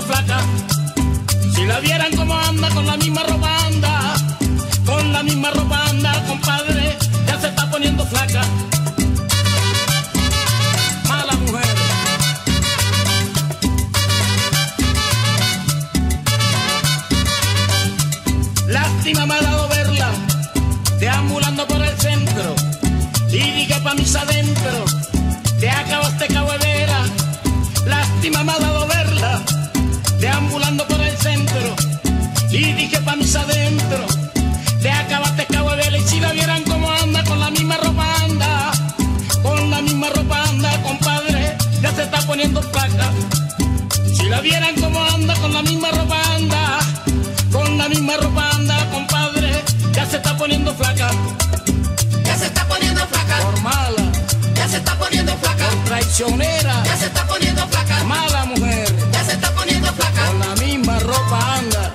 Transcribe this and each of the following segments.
quedando flaca. Si la vieran como anda, con la misma ropa anda. Con la misma ropa anda, compadre, ya se está poniendo flaca. Mala mujer. Lástima me ha dado verla deambulando por el centro. Y diga pa' mis adentro, te acabaste cahuevera. Lástima me ha dado verla deambulando por el centro. Y dije pa' mis adentro, te acabaste cahuevera. Y si la vieran como anda, con la misma ropa anda. Con la misma ropa anda, compadre, ya se está poniendo flaca. Si la vieran como anda, con la misma ropa anda. Con la misma ropa anda, compadre, ya se está poniendo flaca. Ya se está poniendo flaca. Por mala. Ya se está poniendo flaca. Por traicionera. Ya se está poniendo flaca. Mala mujer. Ya se está poniendo flaca. Con la misma ropa anda.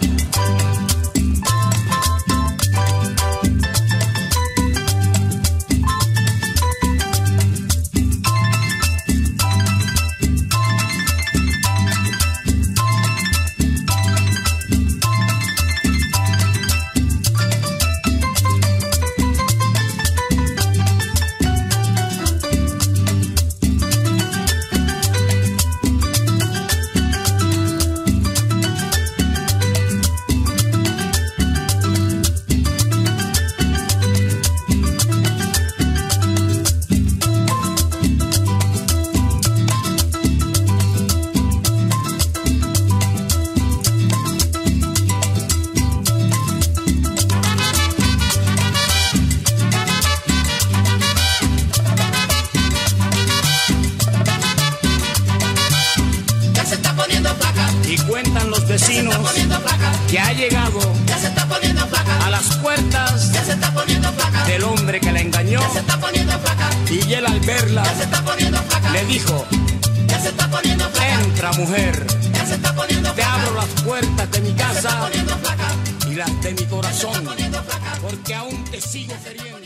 Porque aún te sigo queriendo.